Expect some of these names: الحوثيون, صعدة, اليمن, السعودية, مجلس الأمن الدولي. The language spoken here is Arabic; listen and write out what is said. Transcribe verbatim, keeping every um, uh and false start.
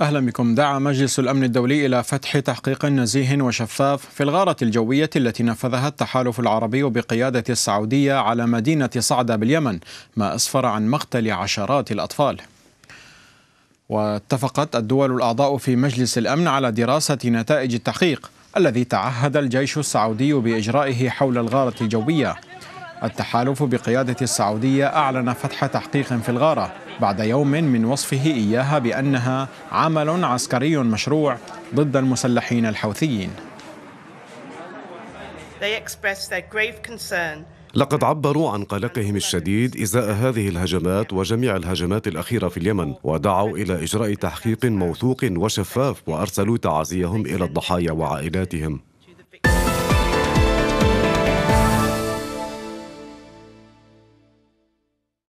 أهلا بكم. دعا مجلس الأمن الدولي إلى فتح تحقيق نزيه وشفاف في الغارة الجوية التي نفذها التحالف العربي بقيادة السعودية على مدينة صعدة باليمن، ما أسفر عن مقتل عشرات الأطفال. واتفقت الدول الأعضاء في مجلس الأمن على دراسة نتائج التحقيق الذي تعهد الجيش السعودي بإجرائه حول الغارة الجوية. التحالف بقيادة السعودية أعلن فتح تحقيق في الغارة بعد يوم من وصفه إياها بأنها عمل عسكري مشروع ضد المسلحين الحوثيين. لقد عبروا عن قلقهم الشديد إزاء هذه الهجمات وجميع الهجمات الأخيرة في اليمن، ودعوا إلى إجراء تحقيق موثوق وشفاف، وأرسلوا تعازيهم إلى الضحايا وعائلاتهم.